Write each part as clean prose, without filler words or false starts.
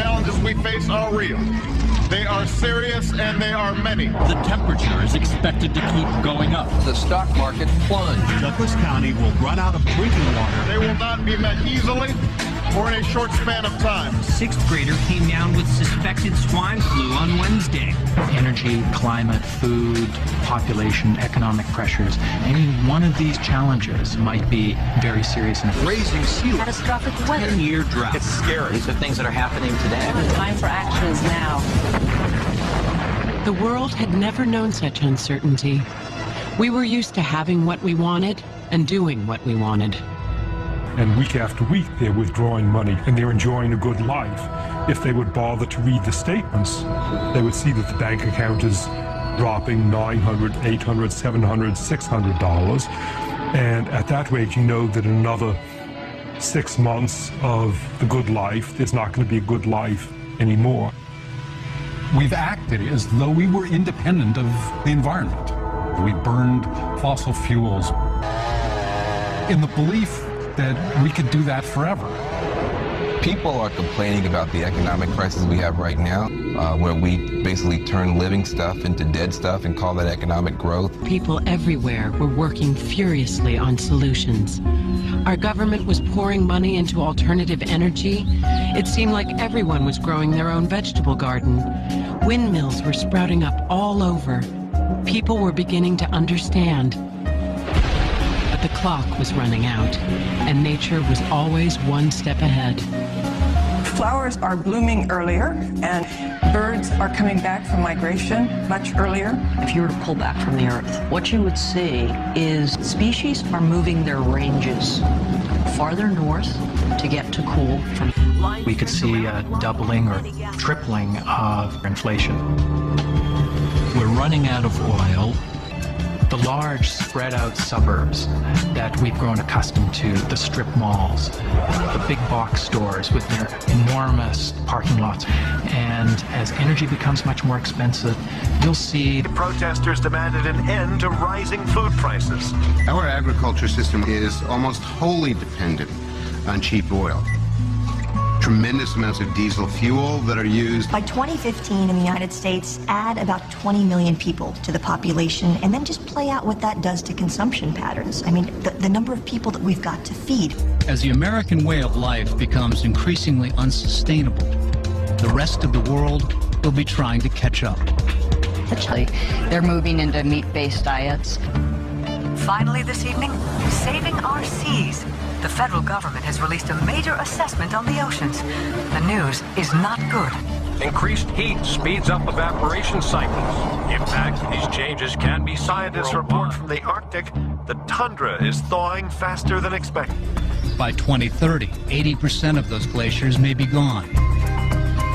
challenges we face are real. They are serious and they are many. The temperature is expected to keep going up. The stock market plunged. Douglas County will run out of drinking water. They will not be met easily or in a short span of time. A sixth grader came down with suspected swine flu on Wednesday. Energy, climate, food, population, economic pressures. Any one of these challenges might be very serious. And raising sea level. Catastrophic weather. 10-year drought. It's scary. These are things that are happening today. The time for action is now. The world had never known such uncertainty. We were used to having what we wanted and doing what we wanted. And week after week, they're withdrawing money and they're enjoying a good life. If they would bother to read the statements, they would see that the bank account is dropping $900, $800, $700, $600. And at that rate, you know that in another 6 months of the good life, there's not going to be a good life anymore. We've acted as though we were independent of the environment. We burned fossil fuels in the belief that we could do that forever. People are complaining about the economic crisis we have right now, where we basically turn living stuff into dead stuff and call that economic growth. People everywhere were working furiously on solutions. Our government was pouring money into alternative energy. It seemed like everyone was growing their own vegetable garden. Windmills were sprouting up all over. People were beginning to understand. The clock was running out, and nature was always one step ahead. Flowers are blooming earlier, and birds are coming back from migration much earlier. If you were to pull back from the Earth, what you would see is species are moving their ranges farther north to get to cool. We could see a doubling or tripling of inflation. We're running out of oil. The large spread out suburbs that we've grown accustomed to, the strip malls, the big box stores with their enormous parking lots. And as energy becomes much more expensive, you'll see the protesters demanded an end to rising food prices. Our agriculture system is almost wholly dependent on cheap oil. Tremendous amounts of diesel fuel that are used. By 2015 in the United States, add about 20 million people to the population and then just play out what that does to consumption patterns. I mean, the number of people that we've got to feed. As the American way of life becomes increasingly unsustainable, the rest of the world will be trying to catch up. Actually, they're moving into meat-based diets. Finally this evening, saving our seas. The federal government has released a major assessment on the oceans. The news is not good. Increased heat speeds up evaporation cycles. The impact of these changes can be seen. This report from the Arctic, the tundra is thawing faster than expected. By 2030, 80% of those glaciers may be gone.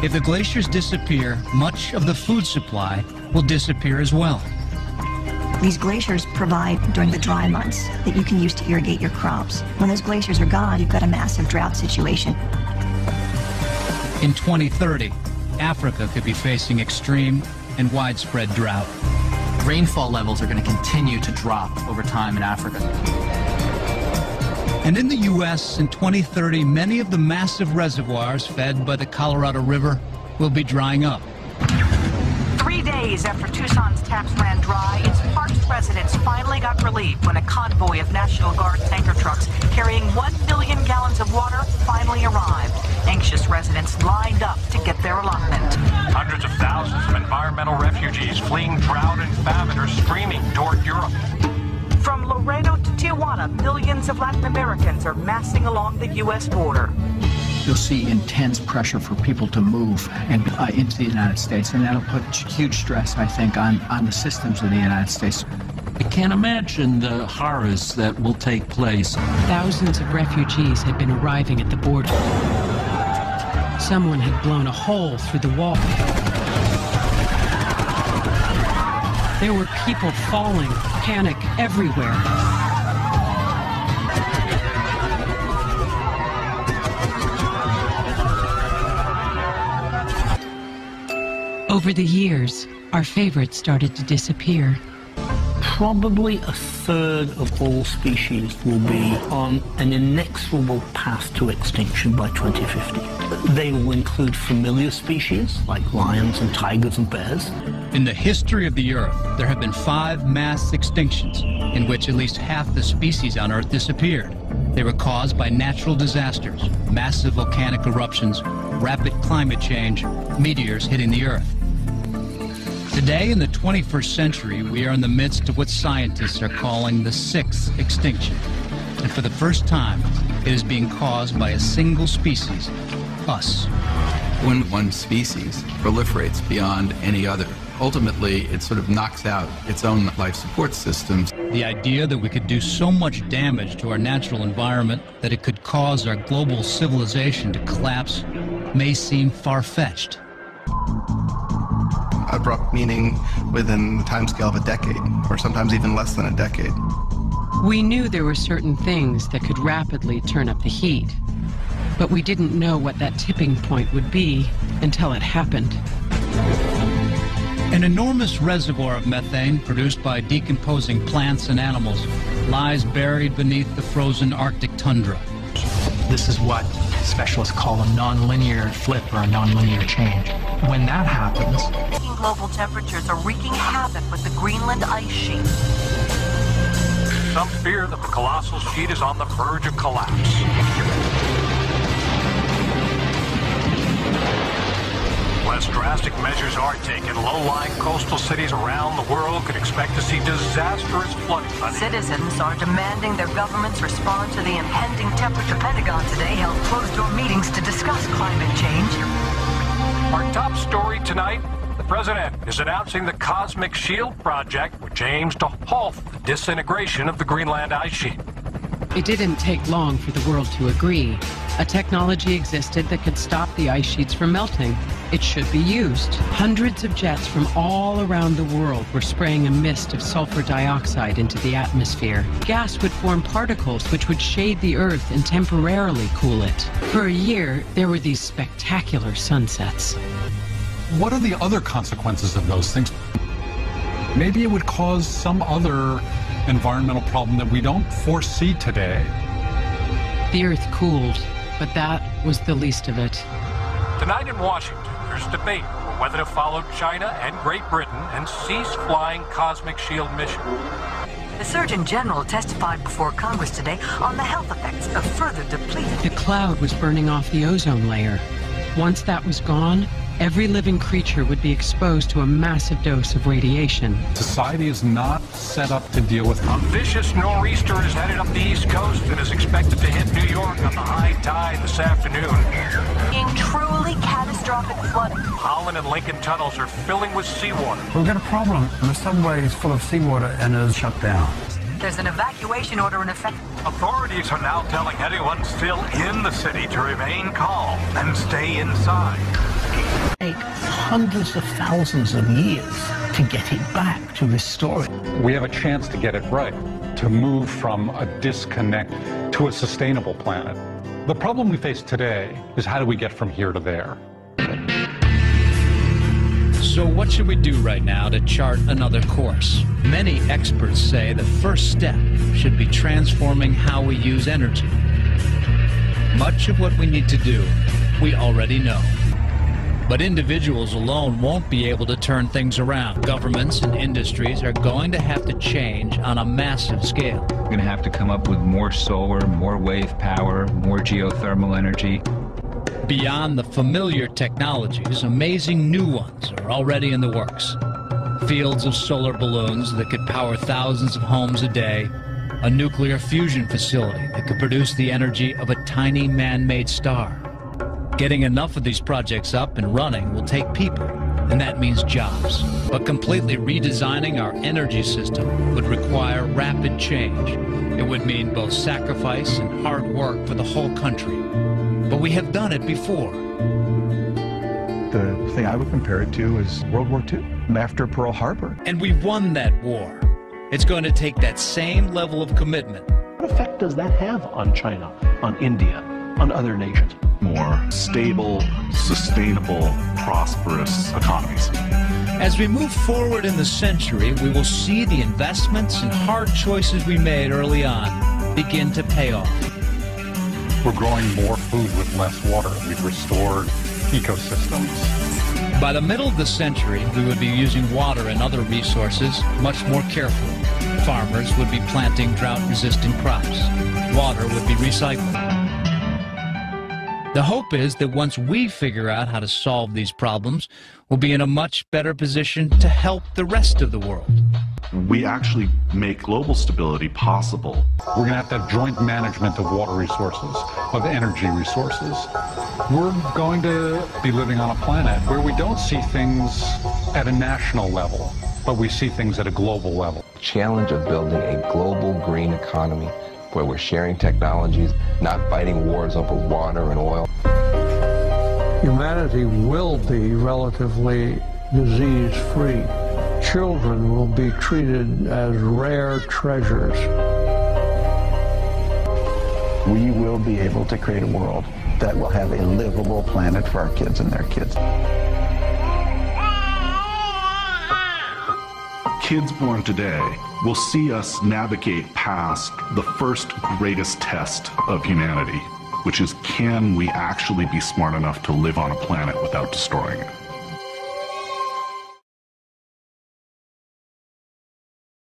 If the glaciers disappear, much of the food supply will disappear as well. These glaciers provide during the dry months that you can use to irrigate your crops. When those glaciers are gone, you've got a massive drought situation. In 2030, Africa could be facing extreme and widespread drought. Rainfall levels are going to continue to drop over time in Africa. And in the U.S. in 2030, many of the massive reservoirs fed by the Colorado River will be drying up. 3 days after Tucson's taps ran dry, its parched residents finally got relief when a convoy of National Guard tanker trucks carrying 1 billion gallons of water finally arrived. Anxious residents lined up to get their allotment. Hundreds of thousands of environmental refugees fleeing drought and famine are streaming toward Europe. From Laredo to Tijuana, millions of Latin Americans are massing along the U.S. border. You'll see intense pressure for people to move and into the United States, and that'll put huge stress, I think, on the systems in the United States. I can't imagine the horrors that will take place. Thousands of refugees had been arriving at the border. Someone had blown a hole through the wall. There were people falling, panic everywhere. Over the years, our favorites started to disappear. probably a third of all species will be on an inexorable path to extinction by 2050. They will include familiar species like lions and tigers and bears. In the history of the Earth, there have been 5 mass extinctions in which at least half the species on Earth disappeared. They were caused by natural disasters, massive volcanic eruptions, rapid climate change, meteors hitting the Earth. Today, in the 21st century, we are in the midst of what scientists are calling the 6th extinction. And for the first time, it is being caused by a single species, us. When one species proliferates beyond any other, ultimately it sort of knocks out its own life support systems. The idea that we could do so much damage to our natural environment that it could cause our global civilization to collapse may seem far-fetched. Abrupt meaning within the timescale of a decade, or sometimes even less than a decade. We knew there were certain things that could rapidly turn up the heat, but we didn't know what that tipping point would be until it happened. An enormous reservoir of methane produced by decomposing plants and animals lies buried beneath the frozen Arctic tundra. This is what specialists call a nonlinear flip or a nonlinear change. When that happens, global temperatures are wreaking havoc with the Greenland ice sheet. Some fear that the colossal sheet is on the verge of collapse. Less drastic measures are taken, low-lying coastal cities around the world could expect to see disastrous flooding. Citizens are demanding their governments respond to the impending temperature. Pentagon today held closed-door meetings to discuss climate change. Our top story tonight: the president is announcing the Cosmic Shield Project, which aims to halt the disintegration of the Greenland ice sheet. It didn't take long for the world to agree. A technology existed that could stop the ice sheets from melting. It should be used. Hundreds of jets from all around the world were spraying a mist of sulfur dioxide into the atmosphere. Gas would form particles which would shade the Earth and temporarily cool it. For a year, there were these spectacular sunsets. What are the other consequences of those things? Maybe it would cause some other environmental problem that we don't foresee today. The Earth cooled, but that was the least of it. Tonight in Washington, there's debate over whether to follow China and Great Britain and cease flying Cosmic Shield missions. The Surgeon General testified before Congress today on the health effects of further depletion. The cloud was burning off the ozone layer. Once that was gone, every living creature would be exposed to a massive dose of radiation. Society is not set up to deal with conflict. A vicious nor'easter is headed up the East Coast and is expected to hit New York on the high tide this afternoon. In truly catastrophic flooding, Holland and Lincoln tunnels are filling with seawater. We've got a problem. The subway is full of seawater and is shut down. There's an evacuation order in effect. Authorities are now telling anyone still in the city to remain calm and stay inside. Take hundreds of thousands of years to get it back, to restore it. We have a chance to get it right, to move from a disconnect to a sustainable planet. The problem we face today is, how do we get from here to there? So what should we do right now to chart another course? Many experts say the first step should be transforming how we use energy. Much of what we need to do, we already know. But individuals alone won't be able to turn things around. Governments and industries are going to have to change on a massive scale. We're going to have to come up with more solar, more wave power, more geothermal energy. Beyond the familiar technologies, amazing new ones are already in the works. Fields of solar balloons that could power thousands of homes a day, a nuclear fusion facility that could produce the energy of a tiny man-made star. Getting enough of these projects up and running will take people, and that means jobs. But completely redesigning our energy system would require rapid change. It would mean both sacrifice and hard work for the whole country. But we have done it before. The thing I would compare it to is World War II, after Pearl Harbor. And we won that war. It's going to take that same level of commitment. What effect does that have on China, on India, on other nations? More stable, sustainable, prosperous economies. As we move forward in the century, we will see the investments and hard choices we made early on begin to pay off. We're growing more food with less water. We've restored ecosystems. By the middle of the century, we would be using water and other resources much more carefully. Farmers would be planting drought-resistant crops. Water would be recycled. The hope is that once we figure out how to solve these problems, we'll be in a much better position to help the rest of the world. We actually make global stability possible. We're going to have joint management of water resources, of energy resources. We're going to be living on a planet where we don't see things at a national level, but we see things at a global level. The challenge of building a global green economy where we're sharing technologies, not fighting wars over water and oil. Humanity will be relatively disease-free. Children will be treated as rare treasures. We will be able to create a world that will have a livable planet for our kids and their kids. Kids born today will see us navigate past the first greatest test of humanity, which is, can we actually be smart enough to live on a planet without destroying it?